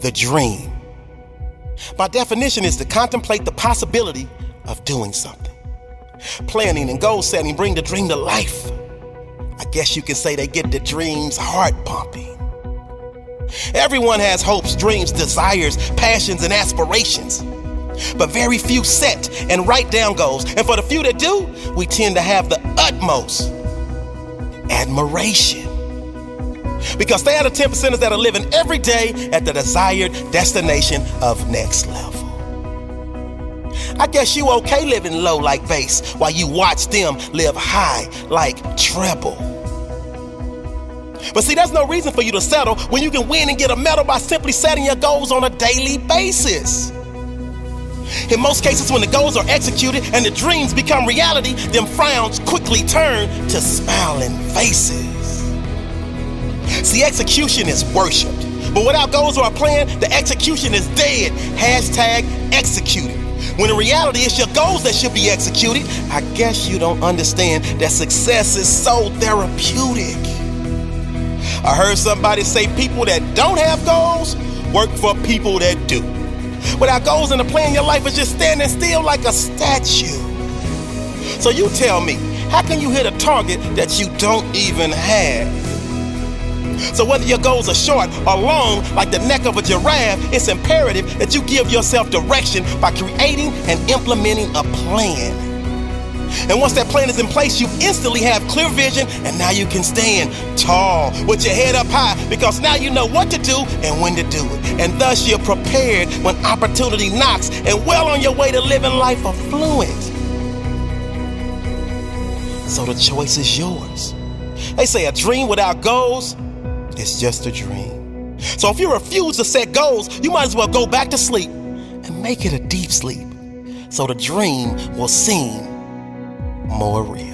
the dream. By definition, is to contemplate the possibility of doing something. Planning and goal setting bring the dream to life. I guess you can say they get the dream's heart pumping. Everyone has hopes, dreams, desires, passions, and aspirations. But very few set and write down goals. And for the few that do, we tend to have the utmost admiration. Because they are the 10%ers that are living every day at the desired destination of next level. I guess you okay living low like bass while you watch them live high like treble. But see, that's no reason for you to settle when you can win and get a medal by simply setting your goals on a daily basis. In most cases, when the goals are executed and the dreams become reality, them frowns quickly turn to smiling faces. See, execution is worshipped, but without goals or a plan, the execution is dead. #executed. When in reality, it's your goals that should be executed. I guess you don't understand that success is so therapeutic. I heard somebody say people that don't have goals work for people that do. Without goals and a plan, your life is just standing still like a statue. So you tell me, how can you hit a target that you don't even have? So whether your goals are short or long, like the neck of a giraffe, it's imperative that you give yourself direction by creating and implementing a plan. And once that plan is in place, you instantly have clear vision, and now you can stand tall with your head up high, because now you know what to do and when to do it. And thus you're prepared when opportunity knocks and well on your way to living life affluent. So the choice is yours. They say a dream without goals is just a dream. So if you refuse to set goals, you might as well go back to sleep and make it a deep sleep, so the dream will seem more real.